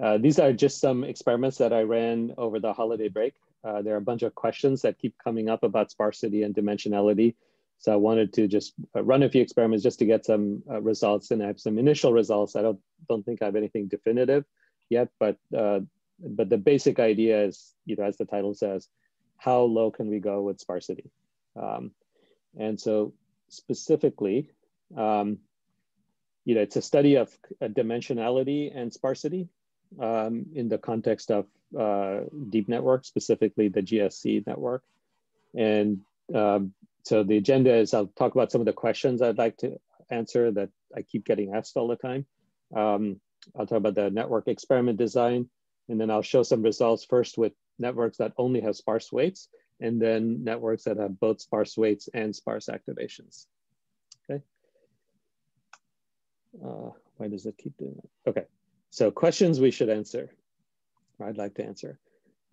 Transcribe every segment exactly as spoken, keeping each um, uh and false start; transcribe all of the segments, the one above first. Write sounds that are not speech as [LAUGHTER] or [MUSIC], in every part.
Uh, these are just some experiments that I ran over the holiday break. Uh, there are a bunch of questions that keep coming up about sparsity and dimensionality. So I wanted to just run a few experiments just to get some uh, results, and I have some initial results. I don't, don't think I have anything definitive yet, but, uh, but the basic idea is, you know, as the title says, how low can we go with sparsity? Um, and so specifically, um, you know, it's a study of uh, dimensionality and sparsity um, in the context of uh, deep networks, specifically the G S C network. And um, so the agenda is I'll talk about some of the questions I'd like to answer that I keep getting asked all the time. Um, I'll talk about the network experiment design, and then I'll show some results first with networks that only have sparse weights, and then networks that have both sparse weights and sparse activations. Okay. Uh, why does it keep doing that? Okay. So questions we should answer, or I'd like to answer.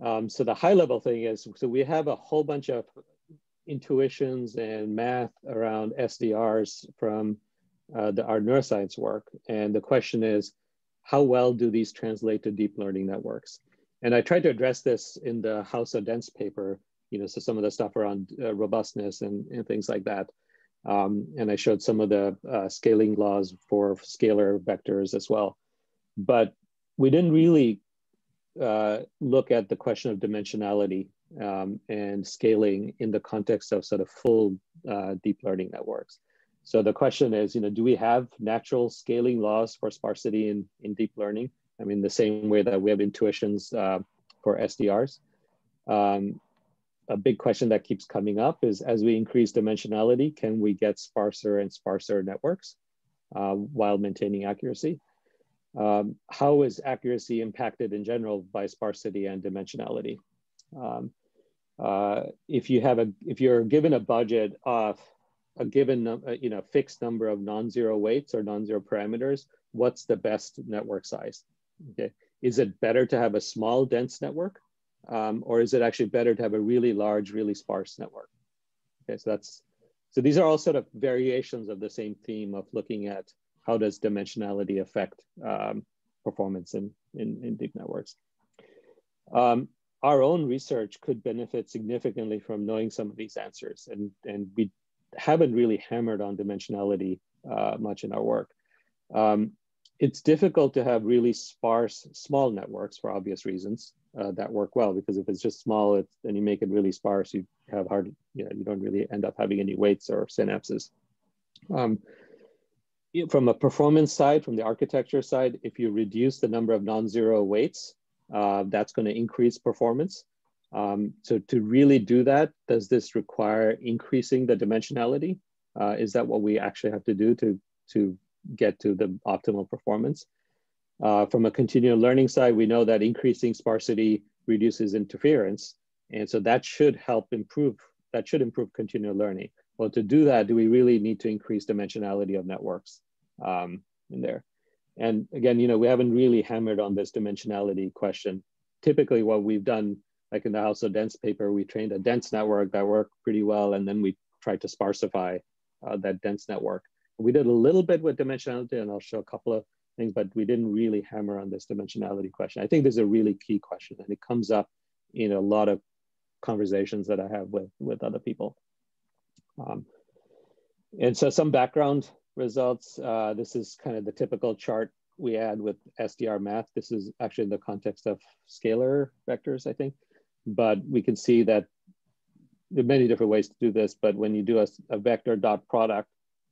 Um, so the high level thing is, so we have a whole bunch of intuitions and math around S D Rs from uh, the, our neuroscience work. And the question is, how well do these translate to deep learning networks? And I tried to address this in the How So Dense paper, you know, so some of the stuff around uh, robustness and, and things like that. Um, and I showed some of the uh, scaling laws for scalar vectors as well. But we didn't really uh, look at the question of dimensionality Um, and scaling in the context of sort of full uh, deep learning networks. So the question is, you know, do we have natural scaling laws for sparsity in, in deep learning? I mean, the same way that we have intuitions uh, for S D Rs. Um, a big question that keeps coming up is, as we increase dimensionality, can we get sparser and sparser networks uh, while maintaining accuracy? Um, how is accuracy impacted in general by sparsity and dimensionality? Um, uh, if you have a, if you're given a budget of a given, uh, you know, fixed number of non-zero weights or non-zero parameters, what's the best network size? Okay, is it better to have a small dense network, um, or is it actually better to have a really large, really sparse network? Okay, so that's, so these are all sort of variations of the same theme of looking at how does dimensionality affect um, performance in, in in deep networks. Um, Our own research could benefit significantly from knowing some of these answers, and, and we haven't really hammered on dimensionality uh, much in our work. Um, it's difficult to have really sparse, small networks for obvious reasons uh, that work well, because if it's just small it's, and you make it really sparse, you have hard, you know, you don't really end up having any weights or synapses. Um, from a performance side, from the architecture side, if you reduce the number of non-zero weights, Uh, that's going to increase performance. Um, so to really do that, does this require increasing the dimensionality? Uh, is that what we actually have to do to, to get to the optimal performance? Uh, from a continual learning side, we know that increasing sparsity reduces interference. And so that should help improve, that should improve continual learning. Well, to do that, do we really need to increase dimensionality of networks um, in there? And again, you know, we haven't really hammered on this dimensionality question. Typically what we've done, like in the How So Dense paper, we trained a dense network that worked pretty well, and then we tried to sparsify uh, that dense network. We did a little bit with dimensionality, and I'll show a couple of things, but we didn't really hammer on this dimensionality question. I think this is a really key question, and it comes up in a lot of conversations that I have with, with other people. Um, and so some background results. Uh, this is kind of the typical chart we add with S D R math. This is actually in the context of scalar vectors, I think. But we can see that there are many different ways to do this. But when you do a, a vector dot product,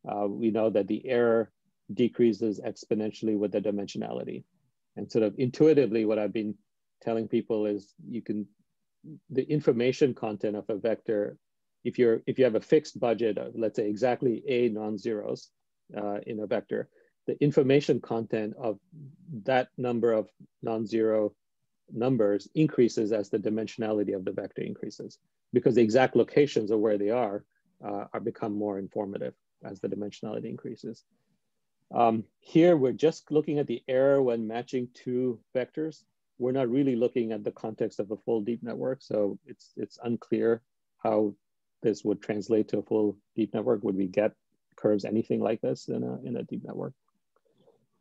uh, we know that the error decreases exponentially with the dimensionality. And sort of intuitively, what I've been telling people is you can, the information content of a vector, if you're, if you have a fixed budget of, let's say, exactly A non-zeros, Uh, in a vector, the information content of that number of non-zero numbers increases as the dimensionality of the vector increases, because the exact locations of where they are uh, are become more informative as the dimensionality increases. Um, here, we're just looking at the error when matching two vectors. We're not really looking at the context of a full deep network, so it's, it's unclear how this would translate to a full deep network. Would we get curves anything like this in a, in a deep network?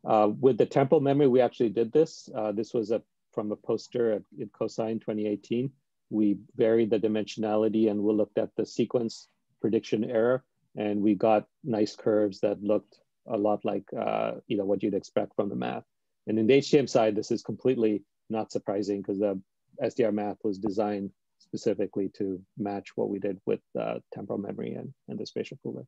Uh, with the temporal memory, we actually did this. Uh, this was a, from a poster at, at CoSINE twenty eighteen. We varied the dimensionality and we looked at the sequence prediction error, and we got nice curves that looked a lot like uh, you know, what you'd expect from the math. And in the H T M side, this is completely not surprising because the S D R math was designed specifically to match what we did with uh, temporal memory and, and the spatial cooler.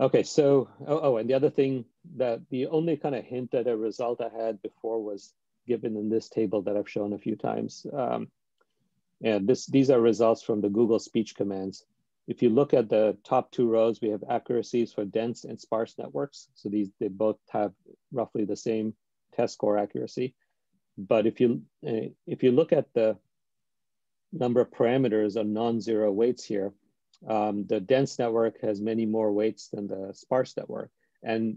Okay, so, oh, oh, and the other thing that the only kind of hint at a result I had before was given in this table that I've shown a few times. Um, and this, these are results from the Google speech commands. If you look at the top two rows, we have accuracies for dense and sparse networks. So these, they both have roughly the same test score accuracy. But if you, if you look at the number of parameters of non-zero weights here, um, the dense network has many more weights than the sparse network. And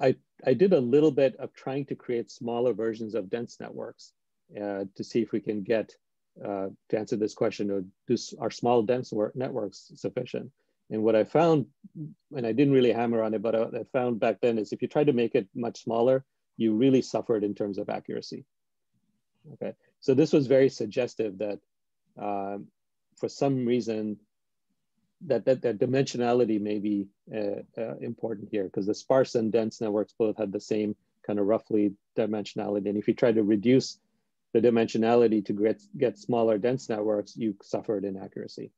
I, I did a little bit of trying to create smaller versions of dense networks uh, to see if we can get, uh, to answer this question, or do, are small dense networks sufficient? And what I found, and I didn't really hammer on it, but I, I found back then is if you try to make it much smaller, you really suffered in terms of accuracy. Okay, so this was very suggestive that um, for some reason that, that, that dimensionality may be uh, uh, important here, because the sparse and dense networks both had the same kind of roughly dimensionality. And if you try to reduce the dimensionality to get, get smaller dense networks, you suffered in accuracy.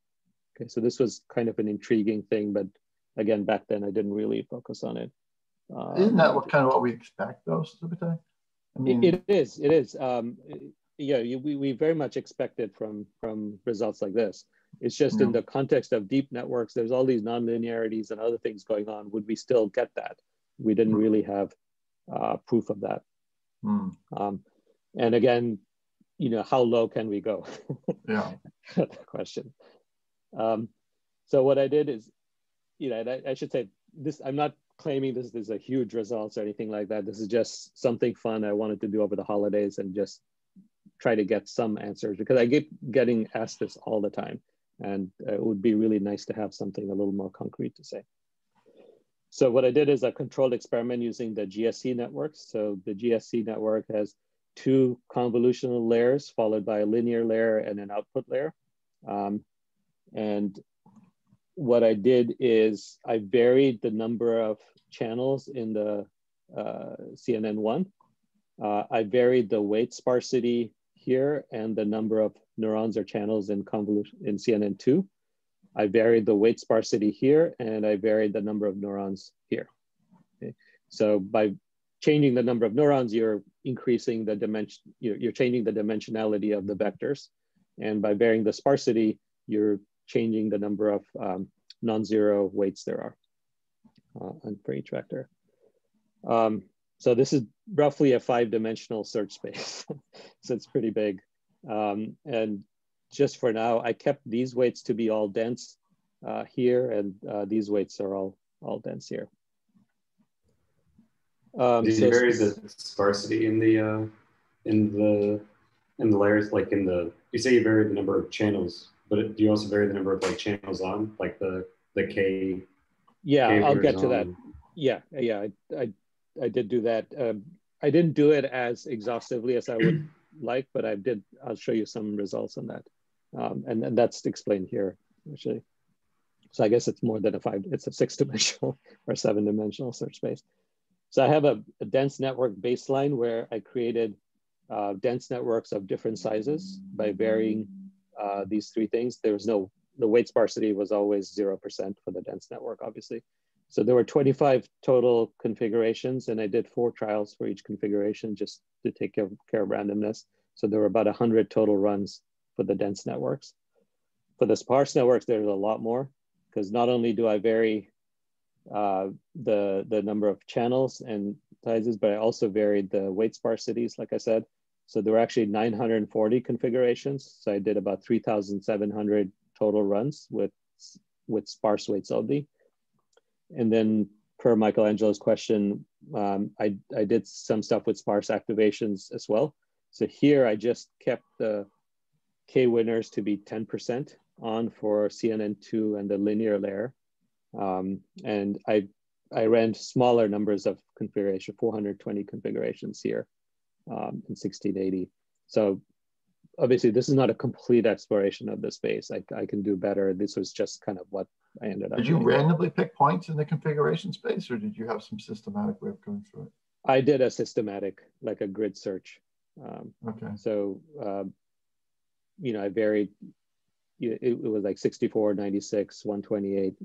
Okay, so this was kind of an intriguing thing, but again, back then I didn't really focus on it. Um, Isn't that what kind of what we expect though, Subutai? I mean, it, it is, it is. Um, yeah, you, we, we very much expected from, from results like this. It's just yeah. in the context of deep networks, there's all these nonlinearities and other things going on. Would we still get that? We didn't mm. really have uh, proof of that. Mm. Um, and again, you know, how low can we go? Yeah. That question. Um, so what I did is, you know, and I, I should say this, I'm not claiming this is a huge results or anything like that. This is just something fun I wanted to do over the holidays and just try to get some answers, because I keep getting asked this all the time, and it would be really nice to have something a little more concrete to say. So what I did is a controlled experiment using the G S C network. So the G S C network has two convolutional layers followed by a linear layer and an output layer. Um, and what I did is I varied the number of channels in the uh, C N N one. Uh, I varied the weight sparsity here and the number of neurons or channels in convolution in C N N two. I varied the weight sparsity here, and I varied the number of neurons here. Okay. So by changing the number of neurons, you're increasing the dimension, you're, you're changing the dimensionality of the vectors. And by varying the sparsity, you're changing the number of um, non-zero weights there are uh, for each vector. Um, so this is roughly a five-dimensional search space. So it's pretty big. Um, and just for now, I kept these weights to be all dense uh, here, and uh, these weights are all, all dense here. Um, Did so you vary the sparsity in the, uh, in, the, in the layers, like in the, you say you vary the number of channels, but do you also vary the number of like channels on, like the the K? Yeah, K I'll get to on. that. Yeah, yeah, I, I, I did do that. Um, I didn't do it as exhaustively as I would like, but I did. I'll show you some results on that, um, and and that's explained here actually. So I guess it's more than a five. It's a six-dimensional or seven-dimensional search space. So I have a, a dense network baseline where I created uh, dense networks of different sizes by varying Uh, these three things. There was no, the weight sparsity was always zero percent for the dense network, obviously. So there were twenty-five total configurations, and I did four trials for each configuration just to take care of, care of randomness. So there were about one hundred total runs for the dense networks. For the sparse networks, there's a lot more, because not only do I vary uh, the, the number of channels and sizes, but I also varied the weight sparsities, like I said. So there were actually nine hundred forty configurations. So I did about three thousand seven hundred total runs with, with sparse weights only. And then per Michelangelo's question, um, I, I did some stuff with sparse activations as well. So here I just kept the K winners to be ten percent on for C N N two and the linear layer. Um, and I I ran smaller numbers of configuration, four hundred twenty configurations here um, in sixteen eighty. So obviously this is not a complete exploration of the space. I, I can do better. This was just kind of what I ended up. Did you randomly pick points in the configuration space, or did you have some systematic way of going through it? I did a systematic, like a grid search. Um, okay. So, um, you know, I varied, it, it was like sixty-four, ninety-six, one twenty-eight,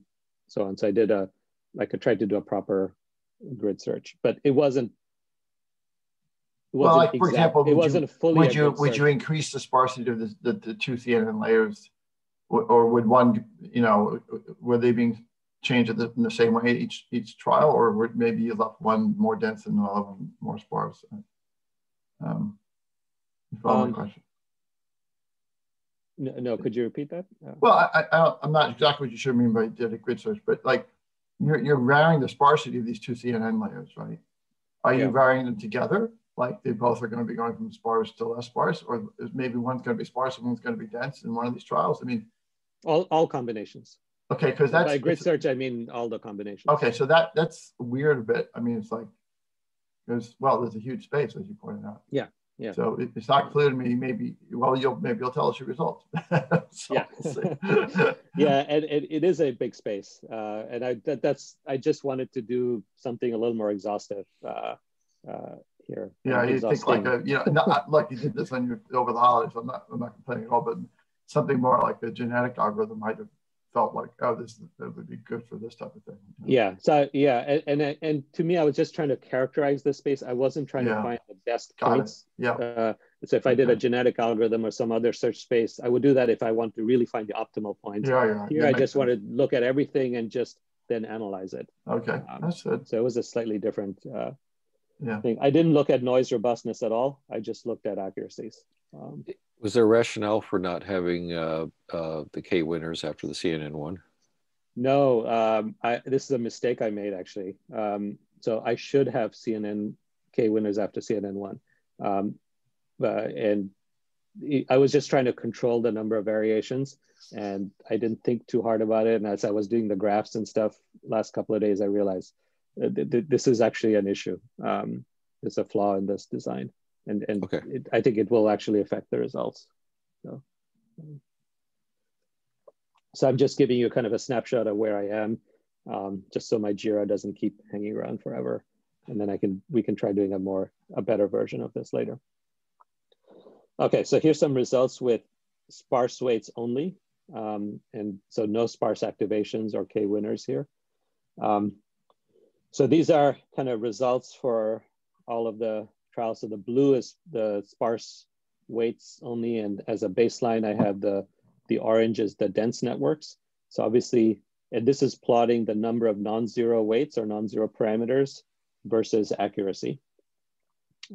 so on. So I did a, like I tried to do a proper grid search, but it wasn't, it wasn't well, like, exact, for example, it wasn't you, fully would you would search. You increase the sparsity of the, the, the two theater layers, or, or would one, you know, were they being changed in the, in the same way each each trial, or would maybe you left one more dense and all of them more sparse? Um, um, question. No, no, could you repeat that? No. Well, I, I, I'm not exactly what you should mean by did a grid search, but like you're, you're varying the sparsity of these two C N N layers, right? Are yeah. you varying them together? Like they both are going to be going from sparse to less sparse, or is maybe one's going to be sparse and one's going to be dense in one of these trials? I mean, all, all combinations. Okay, because that's by grid search, I mean all the combinations. Okay, so that that's weird a bit. I mean, it's like, There's, well, there's a huge space, as you pointed out. Yeah, yeah. So it, it's not clear to me. Maybe, well, you'll maybe you'll tell us your results. So yeah, we'll see. [LAUGHS] yeah, and, and it is a big space, uh, and I that, that's I just wanted to do something a little more exhaustive uh, uh, here. Yeah, you think like a, you know, not, like you did this on your, over the holidays. I'm not I'm not complaining at all, but something more like a genetic algorithm might have felt like, oh, this that would be good for this type of thing. Yeah. So yeah, and, and and to me, I was just trying to characterize the space. I wasn't trying yeah. to find the best Got points. It. Yeah. Uh, so if I did okay. a genetic algorithm or some other search space, I would do that if I want to really find the optimal points. Yeah, yeah. Here, that I just sense. want to look at everything and just then analyze it. Okay, um, that's good. So it was a slightly different uh, yeah. thing. I didn't look at noise robustness at all. I just looked at accuracies. Um, Was there rationale for not having uh, uh, the K winners after the C N N one? No, um, I, this is a mistake I made actually. Um, so I should have C N N K winners after C N N one. Um, uh, and I was just trying to control the number of variations, and I didn't think too hard about it. And as I was doing the graphs and stuff last couple of days, I realized th th this is actually an issue. Um, there's a flaw in this design. And, and okay. it, I think it will actually affect the results. So, so I'm just giving you kind of a snapshot of where I am, um, just so my Jira doesn't keep hanging around forever. And then I can, we can try doing a more, a better version of this later. Okay, so here's some results with sparse weights only. Um, and so no sparse activations or K winners here. Um, so these are kind of results for all of the trial. So the blue is the sparse weights only, and as a baseline, I have the, the orange is the dense networks. So obviously, and this is plotting the number of non-zero weights or non-zero parameters versus accuracy.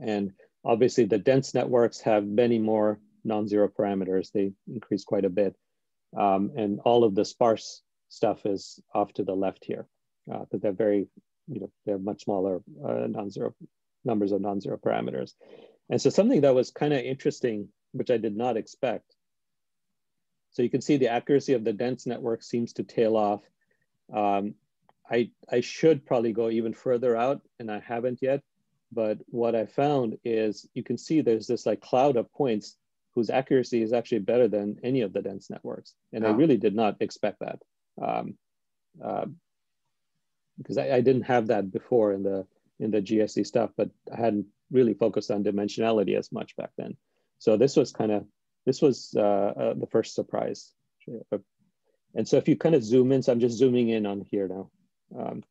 And obviously the dense networks have many more non-zero parameters. They increase quite a bit. Um, and all of the sparse stuff is off to the left here, uh, but they're very, you know, they're much smaller uh, non-zero numbers of non-zero parameters. And so something that was kind of interesting, which I did not expect. So you can see the accuracy of the dense network seems to tail off. Um, I, I should probably go even further out, and I haven't yet. But what I found is you can see there's this like cloud of points whose accuracy is actually better than any of the dense networks. And yeah. I really did not expect that. Um, uh, because I, I didn't have that before in the in the G S C stuff, but I hadn't really focused on dimensionality as much back then. So this was kind of, this was uh, uh, the first surprise. And so if you kind of zoom in, so I'm just zooming in on here now. Um,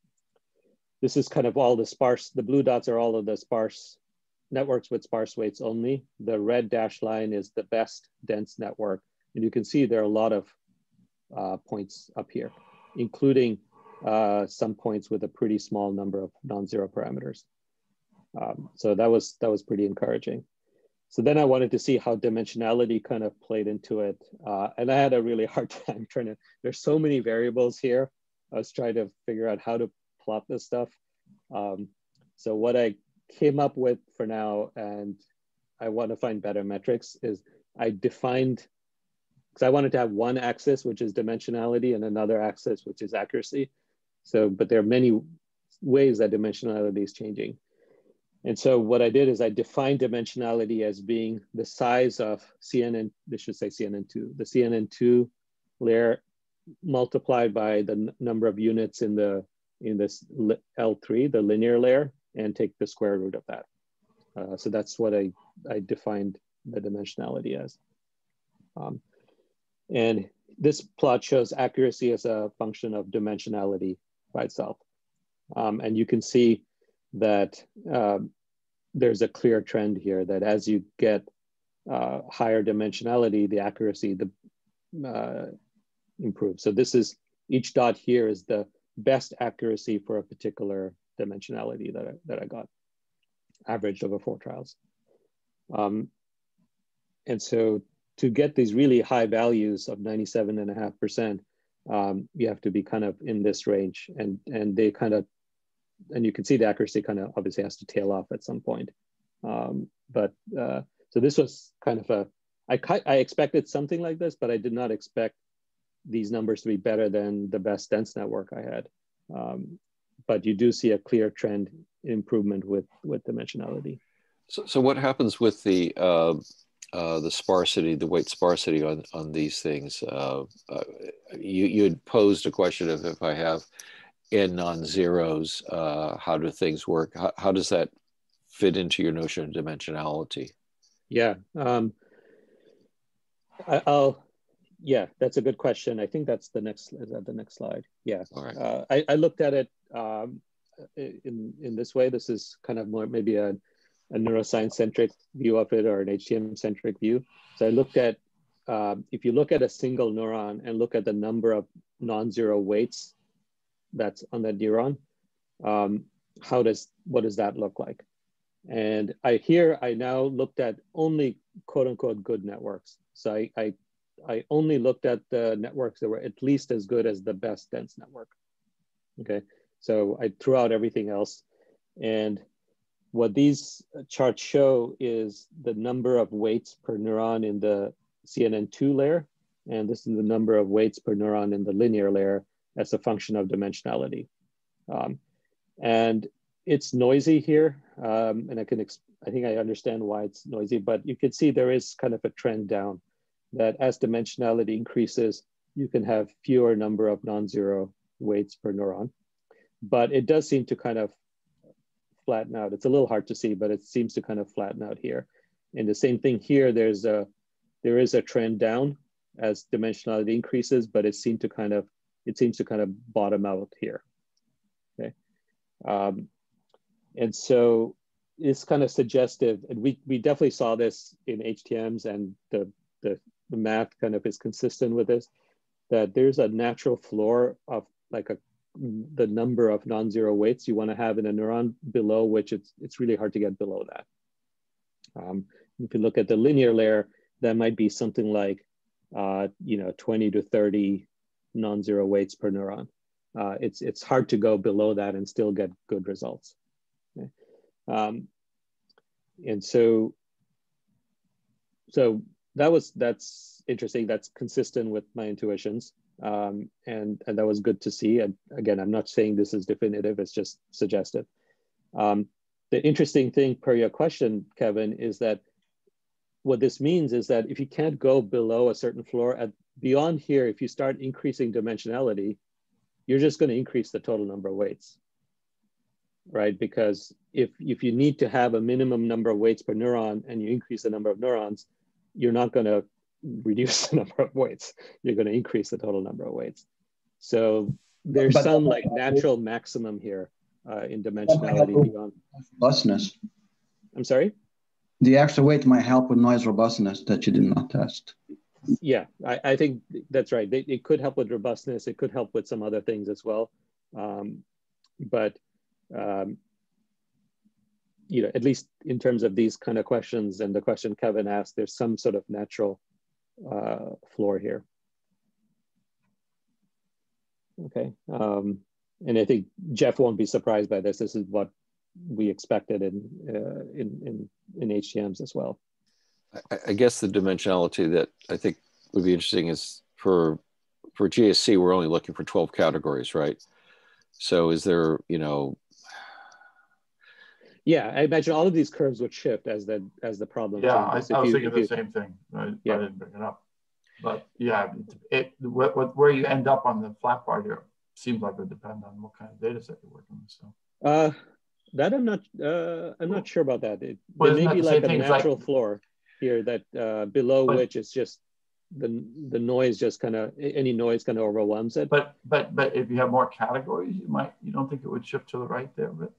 this is kind of all the sparse, the blue dots are all of the sparse networks with sparse weights only. The red dashed line is the best dense network. And you can see there are a lot of uh, points up here, including Uh, some points with a pretty small number of non-zero parameters. Um, so that was that was pretty encouraging. So then I wanted to see how dimensionality kind of played into it. Uh, and I had a really hard time trying to, there's so many variables here. I was trying to figure out how to plot this stuff. Um, so what I came up with for now, and I want to find better metrics, is I defined, because I wanted to have one axis, which is dimensionality, and another axis, which is accuracy. So, but there are many ways that dimensionality is changing. And so what I did is I defined dimensionality as being the size of C N N, this should say C N N two, the C N N two layer multiplied by the number of units in the in this L three, the linear layer, and take the square root of that. Uh, so that's what I, I defined the dimensionality as. Um, and this plot shows accuracy as a function of dimensionality by itself. Um, and you can see that uh, there's a clear trend here that as you get uh, higher dimensionality, the accuracy the, uh, improves. So this is, each dot here is the best accuracy for a particular dimensionality that I, that I got, averaged over four trials. Um, and so to get these really high values of ninety-seven point five percent, um, you have to be kind of in this range, and, and they kind of, and you can see the accuracy kind of obviously has to tail off at some point. Um, but uh, so this was kind of a, I, I expected something like this, but I did not expect these numbers to be better than the best dense network I had. Um, but you do see a clear trend improvement with, with dimensionality. So, so what happens with the, uh, uh, the sparsity, the weight sparsity on, on these things? Uh, uh, you, you had posed a question of, if I have n non-zeros, uh, how do things work? How, how does that fit into your notion of dimensionality? Yeah, um, I, I'll, yeah, that's a good question. I think that's the next, is that the next slide? Yeah, all right. uh, I, I looked at it um, in, in this way. This is kind of more maybe a, a neuroscience-centric view of it, or an H T M-centric view. So I looked at, uh, if you look at a single neuron and look at the number of non-zero weights that's on that neuron, um, how does, what does that look like? And I here, I now looked at only quote unquote good networks. So I, I, I only looked at the networks that were at least as good as the best dense network, okay? So I threw out everything else. And what these charts show is the number of weights per neuron in the C N N two layer. And this is the number of weights per neuron in the linear layer as a function of dimensionality. Um, and it's noisy here. Um, and I can, I think I understand why it's noisy, but you can see there is kind of a trend down that as dimensionality increases, you can have fewer number of non-zero weights per neuron. But it does seem to kind of flatten out. It's a little hard to see, but it seems to kind of flatten out here. And the same thing here, there's a, there is a trend down as dimensionality increases, but it seemed to kind of it seems to kind of bottom out here, okay? Um, and so it's kind of suggestive, and we, we definitely saw this in H T Ms, and the, the, the math kind of is consistent with this, that there's a natural floor of like a, the number of non-zero weights you wanna have in a neuron, below which it's, it's really hard to get below that. Um, if you look at the linear layer, that might be something like, uh, you know, twenty to thirty non-zero weights per neuron. Uh, it's, it's hard to go below that and still get good results. Okay. Um, and so, so that was, that's interesting. That's consistent with my intuitions. Um, and, and that was good to see. And again, I'm not saying this is definitive, it's just suggestive. Um, the interesting thing per your question, Kevin, is that what this means is that if you can't go below a certain floor at beyond here, if you start increasing dimensionality, you're just going to increase the total number of weights, right? Because if, if you need to have a minimum number of weights per neuron and you increase the number of neurons, you're not going to reduce the number of weights. You're going to increase the total number of weights. So there's but, some like natural maximum here uh, in dimensionality beyond. Robustness. I'm sorry? The extra weight might help with noise robustness that you did not test. Yeah, I, I think that's right. It, it could help with robustness. It could help with some other things as well. Um, but, um, you know, at least in terms of these kind of questions and the question Kevin asked, there's some sort of natural uh, floor here. Okay. Um, and I think Jeff won't be surprised by this. This is what we expected in, uh, in, in, in H T Ms as well. I guess the dimensionality that I think would be interesting is for for G S C, we're only looking for twelve categories, right? So is there, you know, Yeah, I imagine all of these curves would shift as the as the problem. Yeah, I, I was you, thinking the you, same thing. I, yeah. I didn't bring it up, but yeah, it, it what, what, where you end up on the flat part here seems like it would depend on what kind of data set you're working with. So uh, that I'm not uh, I'm not sure about that. It well, there may be like a natural like, floor here that uh, below but, which it's just the the noise just kind of any noise kind of overwhelms it. But but but if you have more categories, you might you don't think it would shift to the right there, but.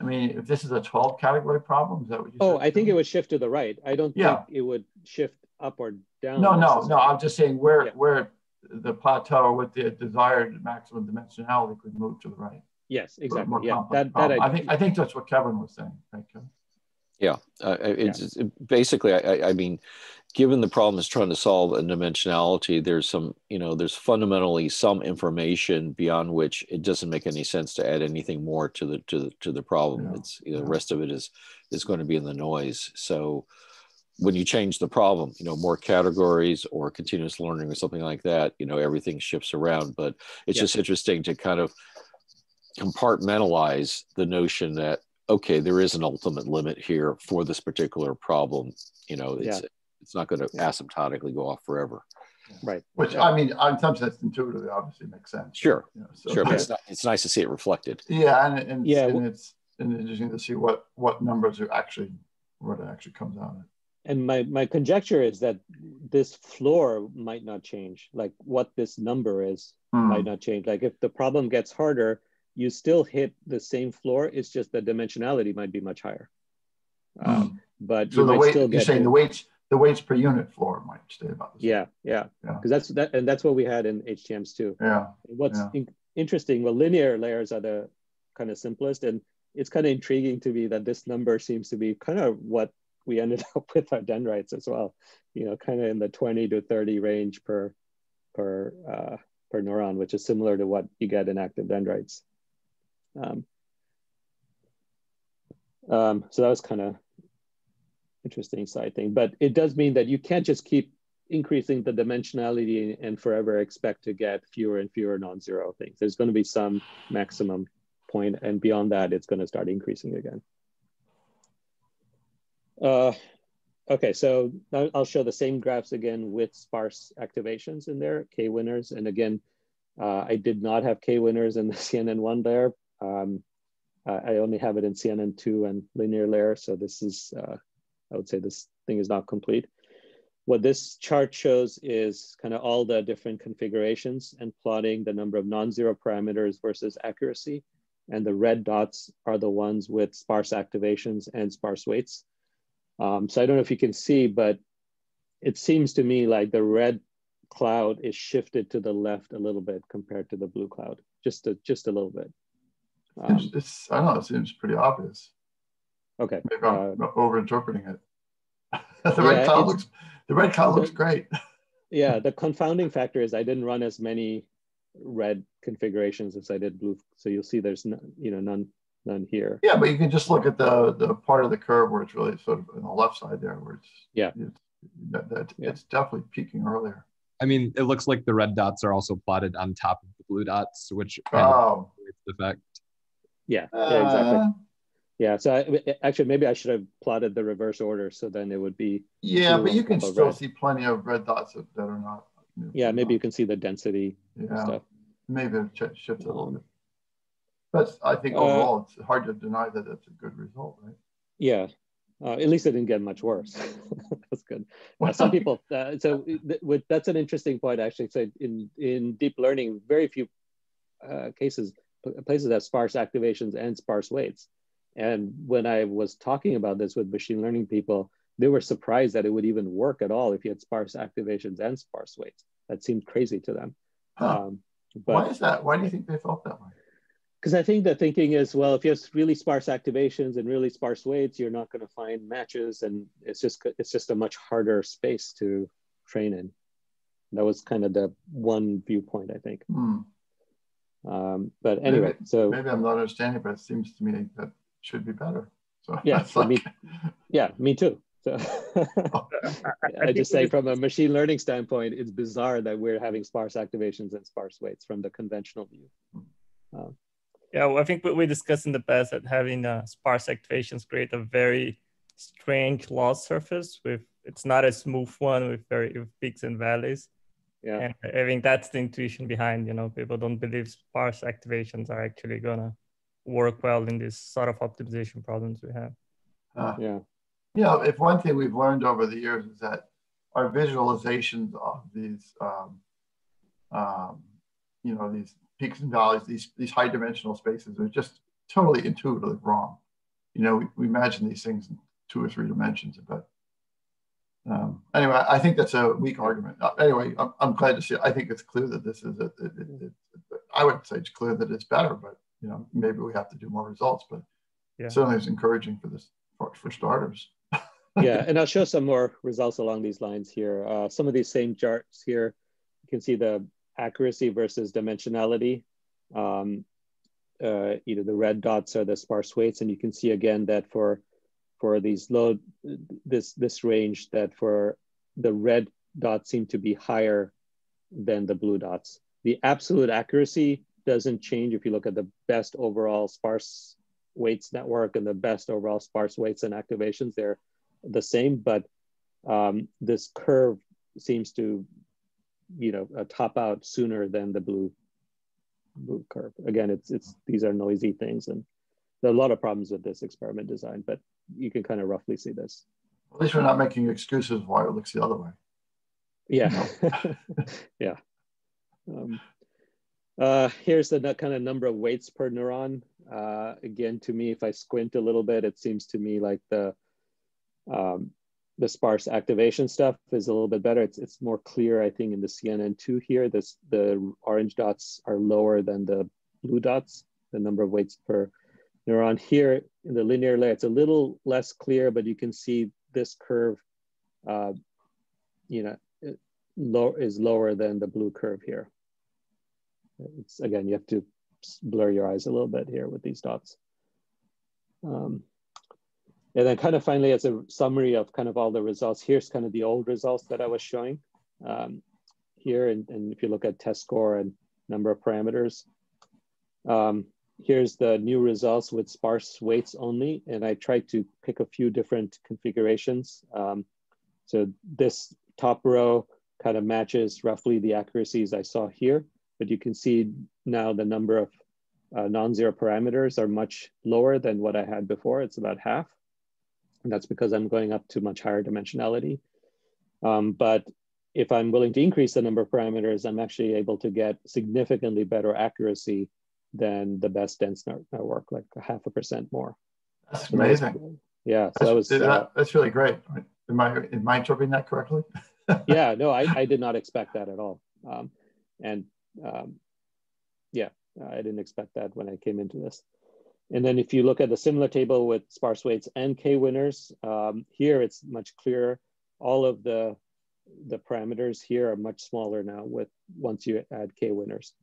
I mean, if this is a twelve category problem, is that what you oh, said? Oh, I think it would shift to the right. I don't yeah. think it would shift up or down. No, no, no. I'm just saying where, yeah. where the plateau with the desired maximum dimensionality could move to the right. Yes, exactly. Yeah, that, that I, I, think, I think that's what Kevin was saying. Right, Kevin? Yeah, uh, it's yeah. basically, I, I mean, given the problem is trying to solve a dimensionality, there's some, you know, there's fundamentally some information beyond which it doesn't make any sense to add anything more to the to the, to the problem. Yeah. It's you know, the rest of it is is going to be in the noise. So when you change the problem, you know, more categories or continuous learning or something like that, you know, everything shifts around. But it's yeah. just interesting to kind of compartmentalize the notion that, okay, there is an ultimate limit here for this particular problem. You know, it's yeah. it's not going to asymptotically go off forever. Right. Which yeah. I mean, on some sense, intuitively, obviously makes sense. Sure. You know, so sure. But it's, not, it's nice to see it reflected. Yeah, and, and, yeah. and it's and interesting to see what what numbers are actually what it actually comes out at. And my my conjecture is that this floor might not change. Like what this number is mm. might not change. Like if the problem gets harder, you still hit the same floor. It's just the dimensionality might be much higher. Mm. Um, but so you the might weight, still get you're saying it. the weights the weights per unit floor might stay about the same. Yeah, yeah, because yeah. that's that, and that's what we had in H T Ms too. Yeah. What's yeah. in, interesting? Well, linear layers are the kind of simplest, and it's kind of intriguing to me that this number seems to be kind of what we ended up with our dendrites as well. You know, kind of in the twenty to thirty range per per uh, per neuron, which is similar to what you get in active dendrites. Um, um, so that was kind of interesting side thing, but it does mean that you can't just keep increasing the dimensionality and forever expect to get fewer and fewer non-zero things. There's going to be some maximum point, and beyond that, it's going to start increasing again. Uh, okay, so I'll show the same graphs again with sparse activations in there, K winners, and again, uh, I did not have K winners in the C N N one layer. Um, I only have it in C N N two and linear layer, so this is, uh, I would say this thing is not complete. What this chart shows is kind of all the different configurations and plotting the number of non-zero parameters versus accuracy. And the red dots are the ones with sparse activations and sparse weights. Um, so I don't know if you can see, but it seems to me like the red cloud is shifted to the left a little bit compared to the blue cloud, just a, just a little bit. Um, it's, it's, I don't know, it seems pretty obvious. Okay. Maybe I'm uh, over-interpreting it. the, yeah, red cloud looks, the red cloud the, looks great. yeah, the confounding factor is I didn't run as many red configurations as I did blue. So you'll see there's no, you know, none none here. Yeah, but you can just look at the, the part of the curve where it's really sort of on the left side there where it's, yeah. it's, that, that, yeah. it's definitely peaking earlier. I mean, it looks like the red dots are also plotted on top of the blue dots, which kind oh. of affect. Yeah, yeah, exactly. Uh, Yeah, so I, actually, maybe I should have plotted the reverse order, so then it would be. Yeah, but you can still red. see plenty of red dots that are not. You know, yeah, maybe not. you can see the density. Yeah, and stuff. Maybe it shifts a little bit. But I think overall, uh, it's hard to deny that that's a good result, right? Yeah, uh, at least it didn't get much worse. That's good. Uh, some people, uh, so th with, that's an interesting point, actually. So in, in deep learning, very few uh, cases, places have sparse activations and sparse weights. And when I was talking about this with machine learning people, they were surprised that it would even work at all if you had sparse activations and sparse weights. That seemed crazy to them. Huh. Um, but, why is that? Why do you think they felt that way? Because I think the thinking is, well, if you have really sparse activations and really sparse weights, you're not going to find matches, and it's just it's just a much harder space to train in. That was kind of the one viewpoint, I think. Hmm. Um, but anyway, maybe, so maybe I'm not understanding, but it seems to me that. Should be better. So yeah, so like... me, yeah, me too. So I just say from a machine learning standpoint, it's bizarre that we're having sparse activations and sparse weights from the conventional view. Um, Yeah, well, I think what we discussed in the past, that having uh, sparse activations create a very strange loss surface with, it's not a smooth one with very with peaks and valleys. Yeah. And I think that's the intuition behind, you know, people don't believe sparse activations are actually gonna work well in this sort of optimization problems we have. Uh, yeah. You know, if one thing we've learned over the years is that our visualizations of these, um, um, you know, these peaks and valleys, these, these high dimensional spaces are just totally intuitively wrong. You know, we, we imagine these things in two or three dimensions, but um, anyway, I think that's a weak argument. Anyway, I'm, I'm glad to see it. I think it's clear that this is, a, it, it, it, it, I wouldn't say it's clear that it's better, but you know, maybe we have to do more results, but yeah. Certainly it's encouraging for this, for, for starters. Yeah, and I'll show some more results along these lines here. Uh, some of these same charts here, you can see the accuracy versus dimensionality. Um, uh, either the red dots or the sparse weights, and you can see again that for for these low, this this range, that for the red dots seem to be higher than the blue dots. The absolute accuracy doesn't change if you look at the best overall sparse weights network and the best overall sparse weights and activations. They're the same, but um, this curve seems to, you know, uh, top out sooner than the blue blue curve. Again, it's it's these are noisy things, and there are a lot of problems with this experiment design. But you can kind of roughly see this. At least we're not making excuses why it looks the other way. Yeah, yeah. Um, uh, here's the kind of number of weights per neuron. Uh, again, to me, if I squint a little bit, it seems to me like the Um, the sparse activation stuff is a little bit better. It's, it's more clear, I think, in the C N N two here. This, the orange dots are lower than the blue dots, the number of weights per neuron. Here in the linear layer, it's a little less clear, but you can see this curve uh, you know, it low, is lower than the blue curve here. It's, again, you have to blur your eyes a little bit here with these dots. Um, And then kind of finally, as a summary of kind of all the results, here's kind of the old results that I was showing um, here. And, and if you look at test score and number of parameters, um, here's the new results with sparse weights only. And I tried to pick a few different configurations. Um, so this top row kind of matches roughly the accuracies I saw here, but you can see now the number of uh, non-zero parameters are much lower than what I had before. It's about half. And that's because I'm going up to much higher dimensionality. Um, but if I'm willing to increase the number of parameters, I'm actually able to get significantly better accuracy than the best dense network, like a half a percent more. That's so amazing. That was, yeah, so that's, that was- that, uh, That's really great. Am I, am I interpreting that correctly? Yeah, no, I, I did not expect that at all. Um, and um, yeah, I didn't expect that when I came into this. And then if you look at the similar table with sparse weights and K-winners, um, here it's much clearer. All of the, the parameters here are much smaller now with once you add K-winners.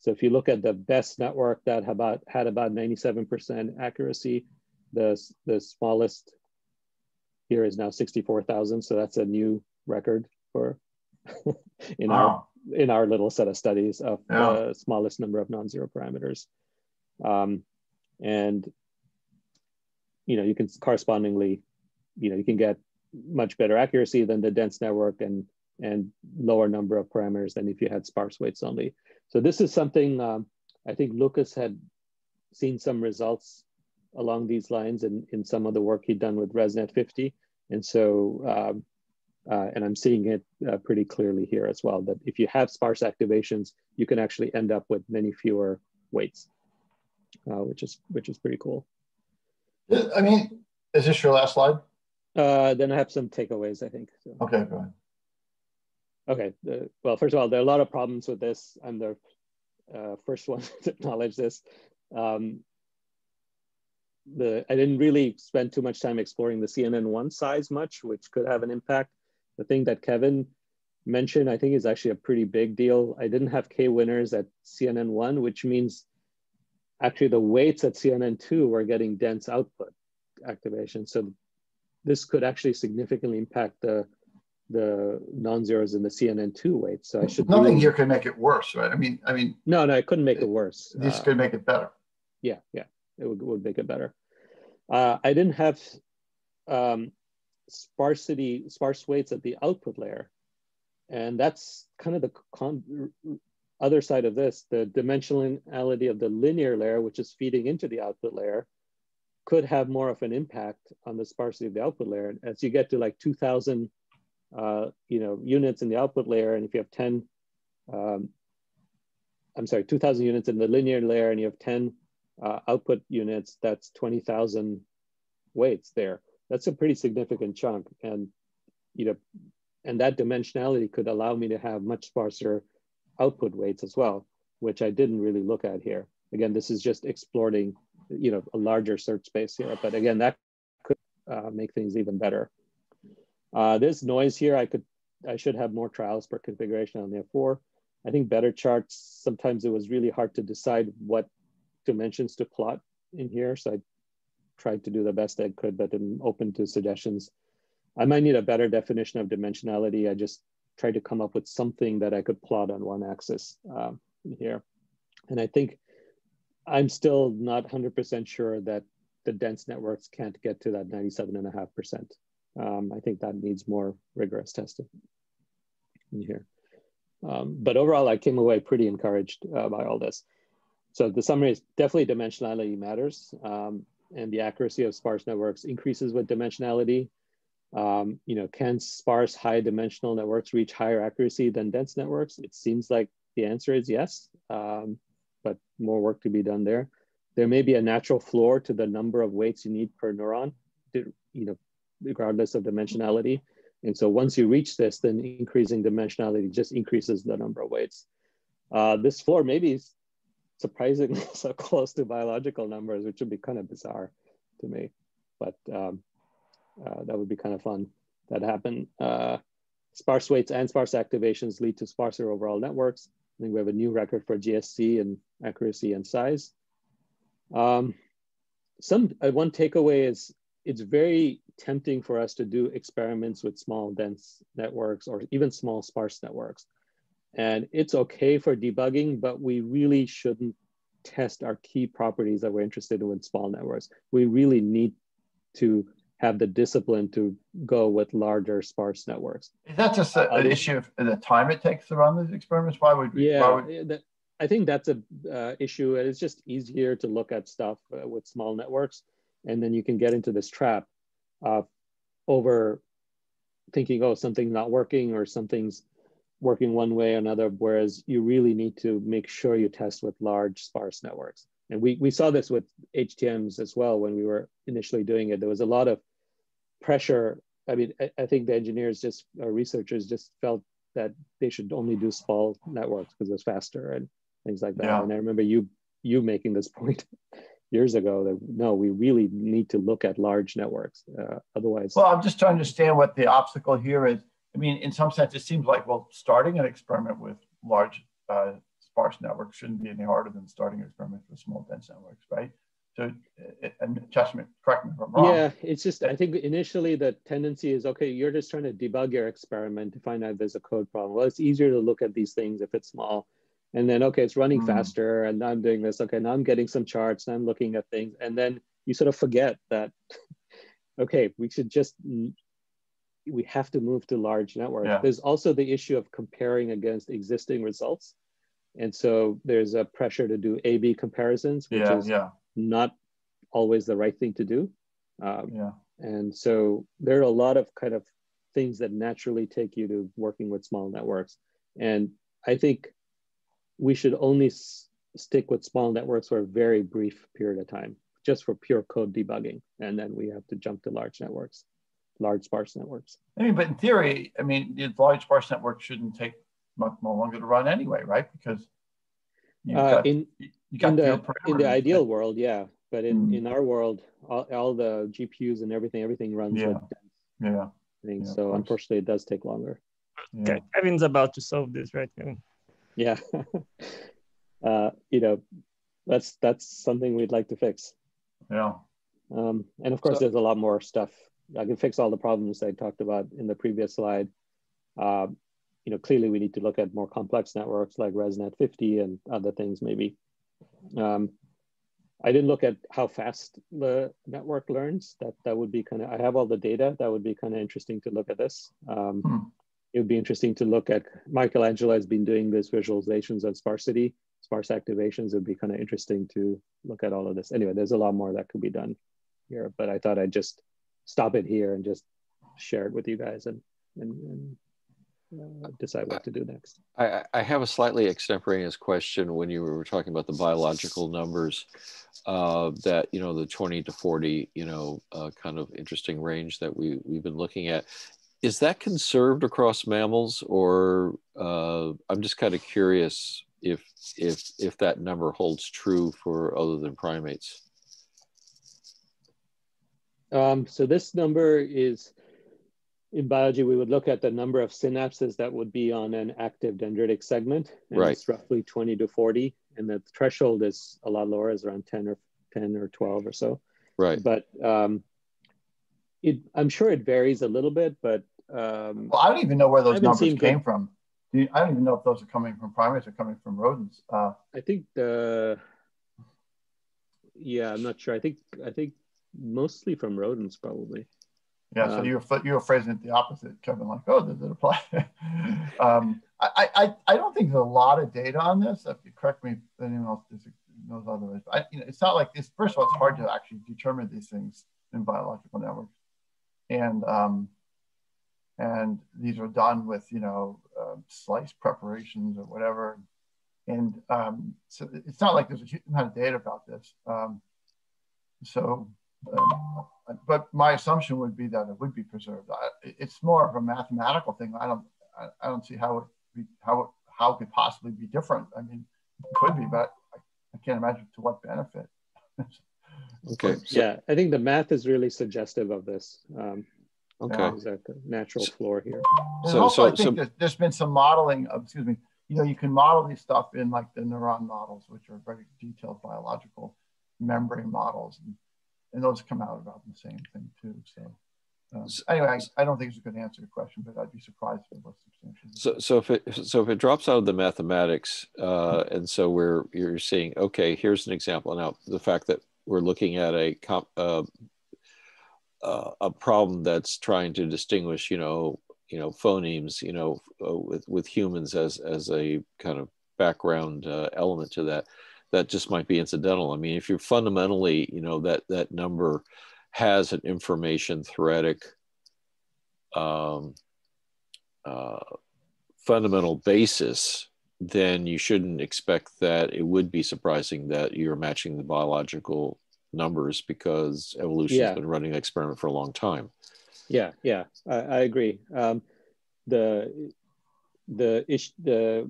So if you look at the best network that about, had about ninety-seven percent accuracy, the, the smallest here is now sixty-four thousand. So that's a new record for in, wow. our, in our little set of studies of the yeah. uh, smallest number of non-zero parameters. Um, And, you know, you can correspondingly, you know, you can get much better accuracy than the dense network and, and lower number of parameters than if you had sparse weights only. So this is something um, I think Lucas had seen some results along these lines in, in some of the work he'd done with ResNet fifty. And so, um, uh, and I'm seeing it uh, pretty clearly here as well, that if you have sparse activations, you can actually end up with many fewer weights. Uh, which is which is pretty cool. I mean, is this your last slide? Uh, then I have some takeaways, I think. So. Okay, go ahead. Okay, the, well, first of all, there are a lot of problems with this. I'm the uh, first one to acknowledge this. Um, the I didn't really spend too much time exploring the C N N one size much, which could have an impact. The thing that Kevin mentioned, I think, is actually a pretty big deal. I didn't have K-winners at C N N one, which means actually the weights at C N N two were getting dense output activation. So this could actually significantly impact the, the non-zeros in the C N N two weights. So I should- Nothing really... here can make it worse, right? I mean, I mean- No, no, I couldn't make it, it worse. This uh, could make it better. yeah, yeah, it would, would make it better. Uh, I didn't have um, sparsity, sparse weights at the output layer. And that's kind of the con other side of this, the dimensionality of the linear layer, which is feeding into the output layer, could have more of an impact on the sparsity of the output layer. And as you get to like two thousand uh, you know, units in the output layer, and if you have ten, um, I'm sorry, two thousand units in the linear layer, and you have ten uh, output units, that's twenty thousand weights there. That's a pretty significant chunk. And, you know, and that dimensionality could allow me to have much sparser output weights as well, which I didn't really look at here. Again, this is just exploring, you know, a larger search space here. But again, that could uh, make things even better. Uh, this noise here, I could, I should have more trials per configuration on the F four. I think better charts, sometimes it was really hard to decide what dimensions to plot in here. So I tried to do the best I could, but I'm open to suggestions. I might need a better definition of dimensionality. I just tried to come up with something that I could plot on one axis um, here. And I think I'm still not one hundred percent sure that the dense networks can't get to that ninety-seven point five percent. Um, I think that needs more rigorous testing in here. Um, but overall, I came away pretty encouraged uh, by all this. So the summary is definitely dimensionality matters, um, and the accuracy of sparse networks increases with dimensionality. Um, you know, can sparse high dimensional networks reach higher accuracy than dense networks? It seems like the answer is yes, um, but more work to be done there. There may be a natural floor to the number of weights you need per neuron, to, you know, regardless of dimensionality. And so once you reach this, then increasing dimensionality just increases the number of weights. Uh, this floor maybe is surprisingly so close to biological numbers, which would be kind of bizarre to me, but um, uh, that would be kind of fun that happened. Uh, sparse weights and sparse activations lead to sparser overall networks. I think we have a new record for G S C and accuracy and size. Um, some uh, one takeaway is, it's very tempting for us to do experiments with small dense networks or even small sparse networks. And it's okay for debugging, but we really shouldn't test our key properties that we're interested in with small networks. We really need to have the discipline to go with larger sparse networks. Is that just a, an uh, issue of the time it takes to run these experiments? Why would we? Yeah, why would... That, I think that's an uh, issue. And it's just easier to look at stuff uh, with small networks. And then you can get into this trap of over thinking, oh, something's not working or something's working one way or another, whereas you really need to make sure you test with large sparse networks. And we, we saw this with H T Ms as well when we were initially doing it. There was a lot of pressure. I mean, I, I think the engineers just, or researchers just felt that they should only do small networks because it was faster and things like that. Yeah. And I remember you, you making this point years ago that no, we really need to look at large networks, uh, otherwise. Well, I'm just trying to understand what the obstacle here is. I mean, in some sense, it seems like, well, starting an experiment with large uh, sparse networks shouldn't be any harder than starting an experiment with small dense networks, right? So, uh, and judgment, correct me if I'm wrong. Yeah, it's just, I think initially the tendency is, okay, you're just trying to debug your experiment to find out if there's a code problem. Well, it's easier to look at these things if it's small. And then, okay, it's running mm. faster and now I'm doing this. Okay, now I'm getting some charts and I'm looking at things. And then you sort of forget that, okay, we should just, we have to move to large networks. Yeah. There's also the issue of comparing against existing results. And so there's a pressure to do A B comparisons, which yeah, is yeah. not always the right thing to do. Um, yeah. And so there are a lot of kind of things that naturally take you to working with small networks. And I think we should only stick with small networks for a very brief period of time, just for pure code debugging. And then we have to jump to large networks, large sparse networks. I mean, but in theory, I mean, the large sparse network shouldn't take much more longer to run anyway, right? Because you've uh, got, in, you got in, the, in the ideal thing. world, yeah. But in, mm. in our world, all, all the G P Us and everything, everything runs. Yeah. With yeah. Things. yeah so unfortunately, it does take longer. Yeah. Okay. Kevin's about to solve this, right, Kevin? Yeah, uh, you know, that's that's something we'd like to fix. Yeah. Um, and of course, so, there's a lot more stuff. I can fix all the problems I talked about in the previous slide. Uh, you know, clearly we need to look at more complex networks like ResNet fifty and other things maybe. Um, I didn't look at how fast the network learns. That that would be kind of, I have all the data. That would be kind of interesting to look at this. Um, hmm. It would be interesting to look at, Michelangelo has been doing these visualizations on sparsity, sparse activations. It would be kind of interesting to look at all of this. Anyway, there's a lot more that could be done here, but I thought I'd just stop it here and just share it with you guys and, and, and uh, decide what to do next. I, I have a slightly extemporaneous question. When you were talking about the biological numbers, uh, that, you know, the twenty to forty, you know, uh, kind of interesting range that we, we've been looking at, is that conserved across mammals, or uh, I'm just kind of curious if, if, if that number holds true for other than primates? Um, so this number is, in biology, we would look at the number of synapses that would be on an active dendritic segment. And right. It's roughly twenty to forty. And the threshold is a lot lower, is around ten or twelve or so. Right. But um, it, I'm sure it varies a little bit, but. Um, well, I don't even know where those numbers came from. Do you, I don't even know if those are coming from primates or coming from rodents. Uh, I think the, yeah, I'm not sure. I think, I think mostly from rodents probably. Yeah, um, so you were, you were phrasing it the opposite, Kevin, like, oh, does it apply? um, I, I, I don't think there's a lot of data on this. If you correct me if anyone else knows otherwise. But I, you know, it's not like this. First of all, it's hard to actually determine these things in biological networks. And, um, and these are done with, you know, uh, slice preparations or whatever. And um, so it's not like there's a huge amount of data about this. Um, so... Um, but my assumption would be that it would be preserved. I, it's more of a mathematical thing. I don't, I, I don't see how it, be, how it, how it could possibly be different. I mean, it could be, but I, I can't imagine to what benefit. Okay. So, yeah, I think the math is really suggestive of this. Um, okay. Uh, exactly. Natural floor here. So, also, so, I think so, there's, there's been some modeling of, excuse me. You know, you can model these stuff in like the neuron models, which are very detailed biological membrane models. And, And those come out about the same thing too. So um, anyway, I, I don't think it's a good answer to the question, but I'd be surprised if it was substantial. So, so if it so if it drops out of the mathematics, uh, and so we're you're seeing, okay, here's an example. Now the fact that we're looking at a comp, uh, uh, a problem that's trying to distinguish, you know, you know, phonemes, you know, uh, with with humans as as a kind of background uh, element to that. That just might be incidental. I mean, if you're fundamentally, you know, that that number has an information theoretic um, uh, fundamental basis, then you shouldn't expect that. It would be surprising that you're matching the biological numbers, because evolution has yeah. been running an experiment for a long time. Yeah, yeah, I, I agree. Um, the the ish the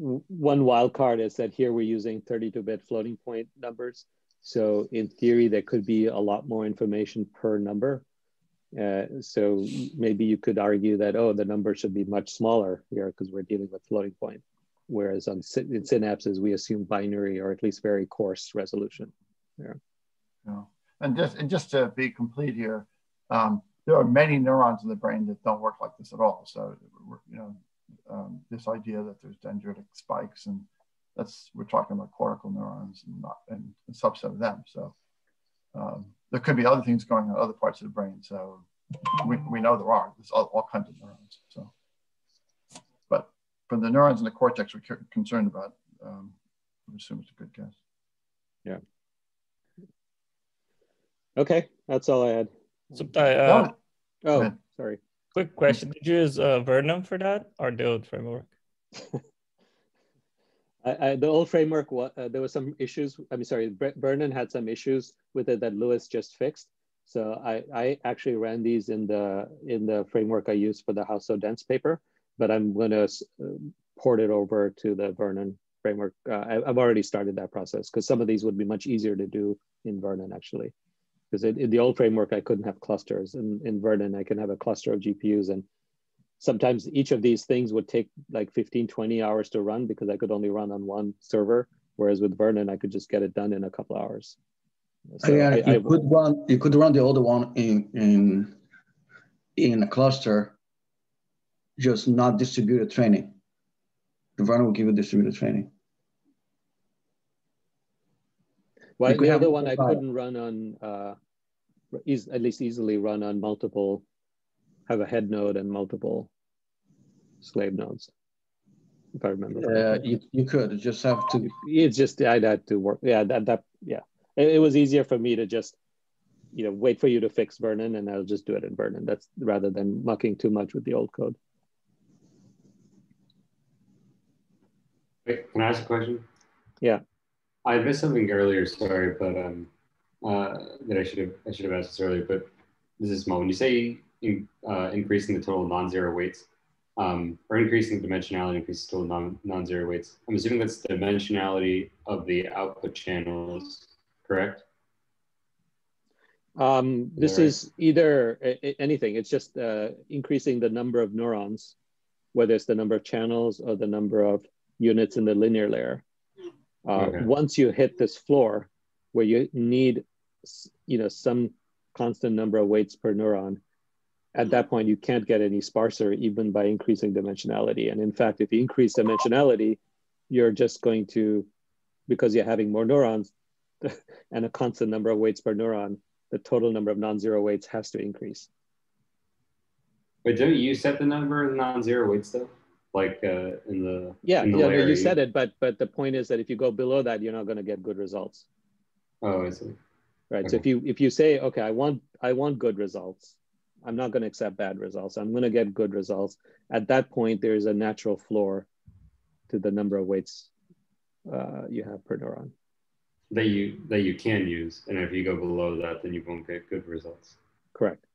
one wild card is that here we're using thirty-two bit floating point numbers. So in theory, there could be a lot more information per number. Uh, so maybe you could argue that, oh, the number should be much smaller here because we're dealing with floating point. Whereas on sy in synapses, we assume binary or at least very coarse resolution. Yeah. Yeah. And, just, and just to be complete here, um, there are many neurons in the brain that don't work like this at all. So, you know, Um, this idea that there's dendritic spikes, and that's, we're talking about cortical neurons and, not, and a subset of them. So um, there could be other things going on in other parts of the brain. So we, we know there are, there's all, all kinds of neurons. So, but from the neurons in the cortex we're concerned about, um, I assume it's a good guess. Yeah. Okay, that's all I had. So, I, uh, oh, oh sorry. Quick question, did you use uh, Vernon for that or the old framework? I, I, the old framework, uh, there was some issues. I'm sorry, Vernon had some issues with it that Lewis just fixed. So I, I actually ran these in the, in the framework I used for the How So Dense paper, but I'm going to port it over to the Vernon framework. Uh, I, I've already started that process because some of these would be much easier to do in Vernon actually. Because in the old framework, I couldn't have clusters. In, in Vernon, I can have a cluster of G P Us. And sometimes each of these things would take like fifteen, twenty hours to run because I could only run on one server. Whereas with Vernon, I could just get it done in a couple hours. So yeah, I, you, I, could run, you could run the older one in, in, in a cluster, just not distributed training. The Vernon will give you distributed training. Well, like the other one I couldn't run on, uh, is at least easily run on multiple, have a head node and multiple slave nodes, if I remember. Uh, you, you could, you just have to. It's just, I'd had to work, yeah, that, that yeah. It, it was easier for me to just, you know, wait for you to fix Vernon and I'll just do it in Vernon. That's rather than mucking too much with the old code. Wait, can I ask a question? Yeah. I missed something earlier, sorry, but um, uh, that I should have I should have asked this earlier, but this is small. When you say in, uh, increasing the total non-zero weights, um, or increasing dimensionality increases total non, non-zero weights, I'm assuming that's the dimensionality of the output channels, correct? Um, this is, is right? either a, a, anything. It's just uh, increasing the number of neurons, whether it's the number of channels or the number of units in the linear layer. Uh, okay. Once you hit this floor where you need, you know, some constant number of weights per neuron, at that point you can't get any sparser even by increasing dimensionality. And in fact, if you increase dimensionality, you're just going to, because you're having more neurons and a constant number of weights per neuron, the total number of non-zero weights has to increase. But don't you set the number of non-zero weights though? Like uh, in the yeah, in the yeah layer, you, you said it, but but the point is that if you go below that, you're not going to get good results. Oh, I see. Right. Okay. So if you if you say, okay, I want I want good results, I'm not going to accept bad results. I'm going to get good results. At that point, there is a natural floor to the number of weights uh, you have per neuron that you that you can use, and if you go below that, then you won't get good results. Correct.